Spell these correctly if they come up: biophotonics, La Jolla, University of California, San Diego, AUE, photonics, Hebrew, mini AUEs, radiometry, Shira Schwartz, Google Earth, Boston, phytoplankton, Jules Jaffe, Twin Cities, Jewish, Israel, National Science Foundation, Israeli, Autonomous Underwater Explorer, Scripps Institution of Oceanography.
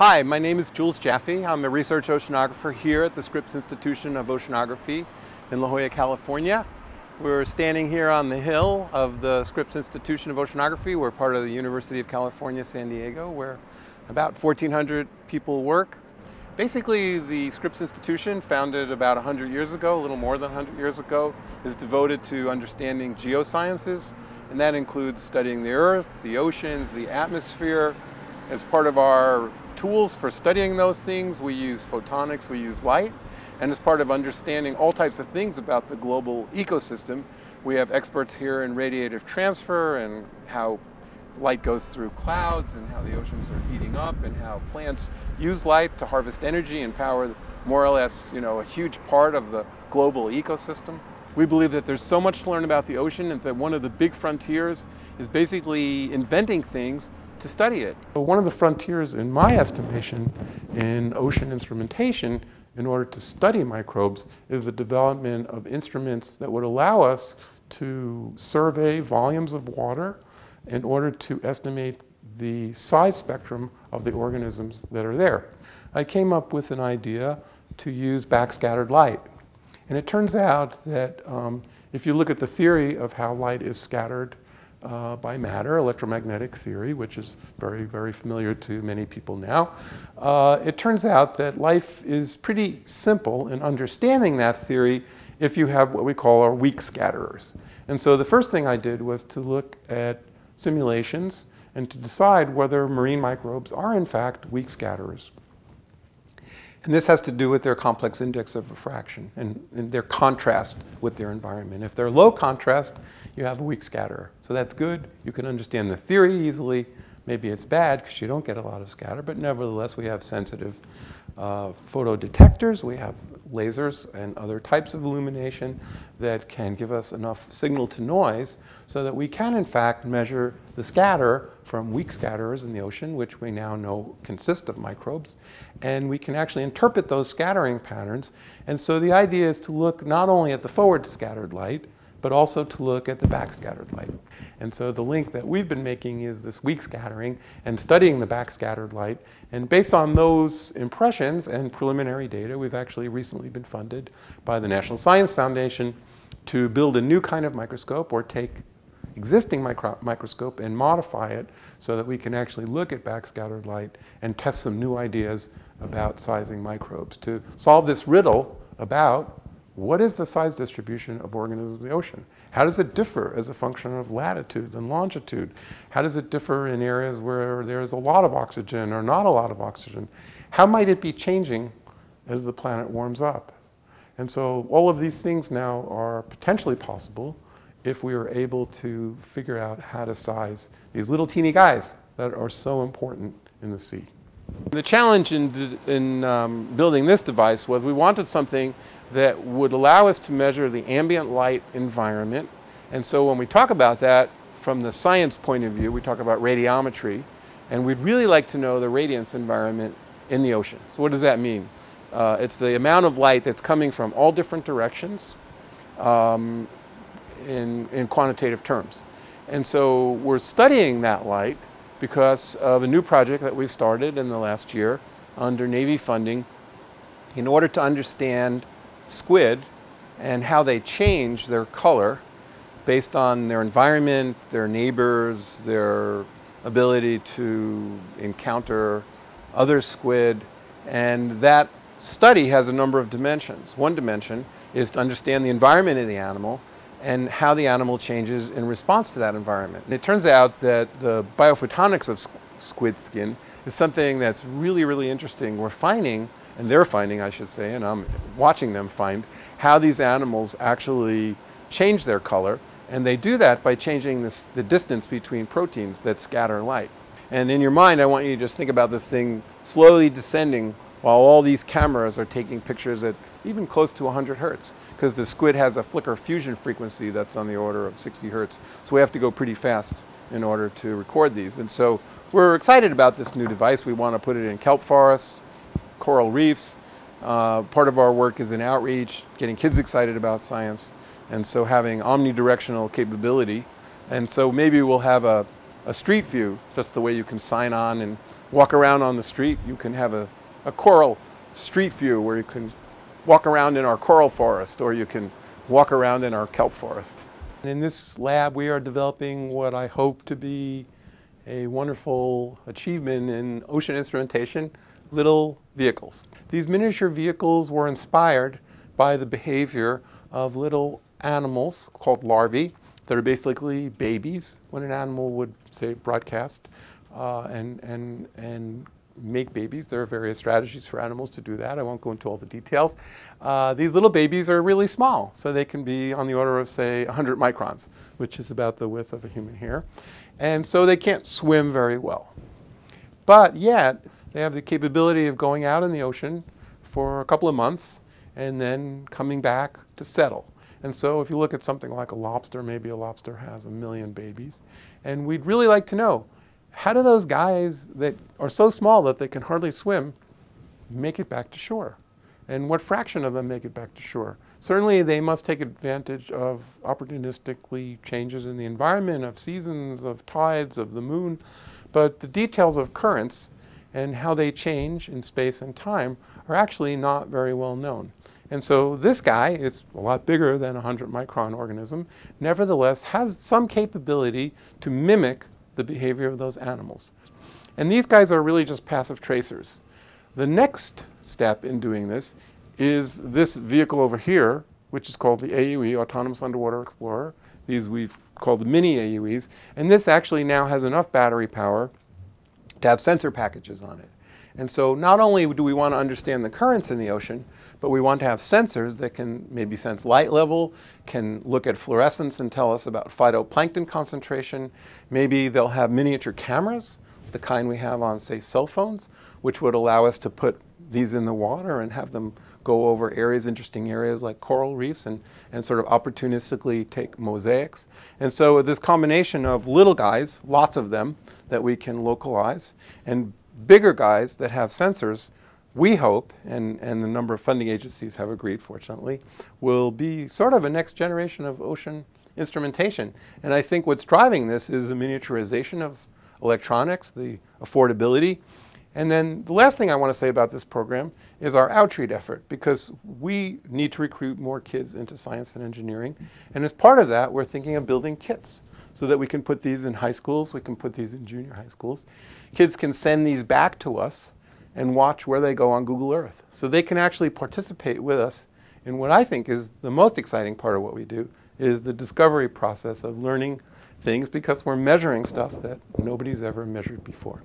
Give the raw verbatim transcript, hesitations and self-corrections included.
Hi, my name is Jules Jaffe. I'm a research oceanographer here at the Scripps Institution of Oceanography in La Jolla, California. We're standing here on the hill of the Scripps Institution of Oceanography. We're part of the University of California, San Diego, where about fourteen hundred people work. Basically, the Scripps Institution, founded about one hundred years ago, a little more than one hundred years ago, is devoted to understanding geosciences, and that includes studying the Earth, the oceans, the atmosphere. As part of our tools for studying those things, we use photonics, we use light, and as part of understanding all types of things about the global ecosystem, we have experts here in radiative transfer and how light goes through clouds and how the oceans are heating up and how plants use light to harvest energy and power more or less, you know, a huge part of the global ecosystem. We believe that there's so much to learn about the ocean and that one of the big frontiers is basically inventing things to study it. One of the frontiers, in my estimation, in ocean instrumentation, in order to study microbes, is the development of instruments that would allow us to survey volumes of water in order to estimate the size spectrum of the organisms that are there. I came up with an idea to use backscattered light. And it turns out that um, if you look at the theory of how light is scattered Uh, by matter, electromagnetic theory, which is very, very familiar to many people now. Uh, it turns out that life is pretty simple in understanding that theory if you have what we call our weak scatterers. And so the first thing I did was to look at simulations and to decide whether marine microbes are in fact weak scatterers. And this has to do with their complex index of refraction and, and their contrast with their environment. If they're low contrast, you have a weak scatterer. So that's good. You can understand the theory easily. Maybe it's bad because you don't get a lot of scatter, but nevertheless, we have sensitive uh, photodetectors. We have lasers and other types of illumination that can give us enough signal to noise so that we can, in fact, measure the scatter from weak scatterers in the ocean, which we now know consist of microbes. And we can actually interpret those scattering patterns. And so the idea is to look not only at the forward scattered light, but also to look at the backscattered light. And so the link that we've been making is this weak scattering and studying the backscattered light. And based on those impressions and preliminary data, we've actually recently been funded by the National Science Foundation to build a new kind of microscope or take existing micro microscope and modify it so that we can actually look at backscattered light and test some new ideas about sizing microbes to solve this riddle about what is the size distribution of organisms in the ocean? How does it differ as a function of latitude and longitude? How does it differ in areas where there's a lot of oxygen or not a lot of oxygen? How might it be changing as the planet warms up? And so all of these things now are potentially possible if we are able to figure out how to size these little teeny guys that are so important in the sea. The challenge in, in um, building this device was we wanted something that would allow us to measure the ambient light environment. And so when we talk about that from the science point of view, we talk about radiometry. And we'd really like to know the radiance environment in the ocean. So what does that mean? Uh, it's the amount of light that's coming from all different directions um, in, in quantitative terms. And so we're studying that light because of a new project that we started in the last year under Navy funding in order to understand squid and how they change their color based on their environment, their neighbors, their ability to encounter other squid. And that study has a number of dimensions. One dimension is to understand the environment of the animal and how the animal changes in response to that environment. And it turns out that the biophotonics of squid skin is something that's really, really interesting. We're finding And they're finding, I should say, and I'm watching them find, how these animals actually change their color. And they do that by changing this, the distance between proteins that scatter light. And in your mind, I want you to just think about this thing slowly descending while all these cameras are taking pictures at even close to one hundred hertz, because the squid has a flicker fusion frequency that's on the order of sixty hertz. So we have to go pretty fast in order to record these. And so we're excited about this new device. We want to put it in kelp forests, coral reefs. Uh, part of our work is in outreach, getting kids excited about science, and so having omnidirectional capability. And so maybe we'll have a, a street view, just the way you can sign on and walk around on the street. You can have a, a coral street view where you can walk around in our coral forest, or you can walk around in our kelp forest. In this lab, we are developing what I hope to be a wonderful achievement in ocean instrumentation, little vehicles. These miniature vehicles were inspired by the behavior of little animals called larvae that are basically babies when an animal would, say, broadcast uh, and, and, and make babies. There are various strategies for animals to do that. I won't go into all the details. Uh, these little babies are really small, so they can be on the order of, say, one hundred microns, which is about the width of a human hair. And so they can't swim very well. But yet, they have the capability of going out in the ocean for a couple of months and then coming back to settle. And so if you look at something like a lobster, maybe a lobster has a million babies. And we'd really like to know, how do those guys that are so small that they can hardly swim make it back to shore? And what fraction of them make it back to shore? Certainly they must take advantage of opportunistically changes in the environment, of seasons, of tides, of the moon. But the details of currents and how they change in space and time are actually not very well known. And so this guy is a lot bigger than a one hundred micron organism, nevertheless has some capability to mimic the behavior of those animals. And these guys are really just passive tracers. The next step in doing this is this vehicle over here, which is called the A U E, Autonomous Underwater Explorer. These we've called the mini A U Es. And this actually now has enough battery power to have sensor packages on it. And so not only do we want to understand the currents in the ocean, but we want to have sensors that can maybe sense light level, can look at fluorescence and tell us about phytoplankton concentration. Maybe they'll have miniature cameras, the kind we have on, say, cell phones, which would allow us to put these in the water and have them go over areas, interesting areas like coral reefs, and, and sort of opportunistically take mosaics. And so this combination of little guys, lots of them, that we can localize, and bigger guys that have sensors, we hope, and, and the number of funding agencies have agreed, fortunately, will be sort of a next generation of ocean instrumentation. And I think what's driving this is the miniaturization of electronics, the affordability. And then the last thing I want to say about this program is our outreach effort, because we need to recruit more kids into science and engineering. And as part of that, we're thinking of building kits so that we can put these in high schools, we can put these in junior high schools. Kids can send these back to us and watch where they go on Google Earth. So they can actually participate with us in what I think is the most exciting part of what we do, is the discovery process of learning things, because we're measuring stuff that nobody's ever measured before.